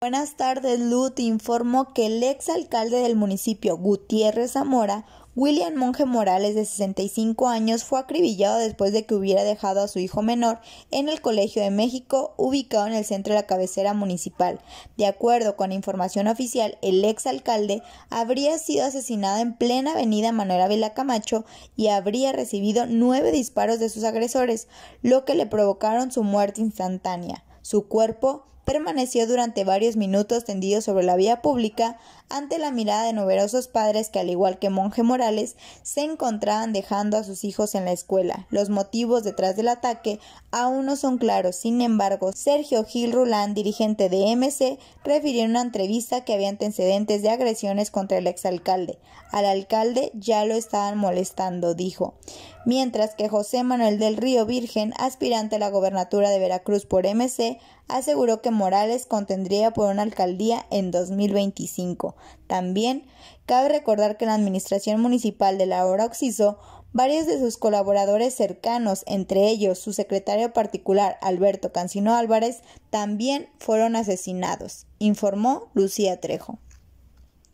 Buenas tardes, Lu. Te informo que el exalcalde del municipio Gutiérrez Zamora, William Monge Morales, de 65 años, fue acribillado después de que hubiera dejado a su hijo menor en el Colegio de México, ubicado en el centro de la cabecera municipal. De acuerdo con información oficial, el exalcalde habría sido asesinado en plena avenida Manuel Ávila Camacho y habría recibido 9 disparos de sus agresores, lo que le provocaron su muerte instantánea. Su cuerpo permaneció durante varios minutos tendido sobre la vía pública ante la mirada de numerosos padres que, al igual que Monge Morales, se encontraban dejando a sus hijos en la escuela. Los motivos detrás del ataque aún no son claros. Sin embargo, Sergio Gil Rulán, dirigente de MC, refirió en una entrevista que había antecedentes de agresiones contra el exalcalde. Al alcalde ya lo estaban molestando, dijo. Mientras que José Manuel del Río Virgen, aspirante a la gobernatura de Veracruz por MC, aseguró que Morales contendría por una alcaldía en 2025. También cabe recordar que en la administración municipal de la ahora Oxiso, varios de sus colaboradores cercanos, entre ellos su secretario particular Alberto Cancino Álvarez, también fueron asesinados, informó Lucía Trejo.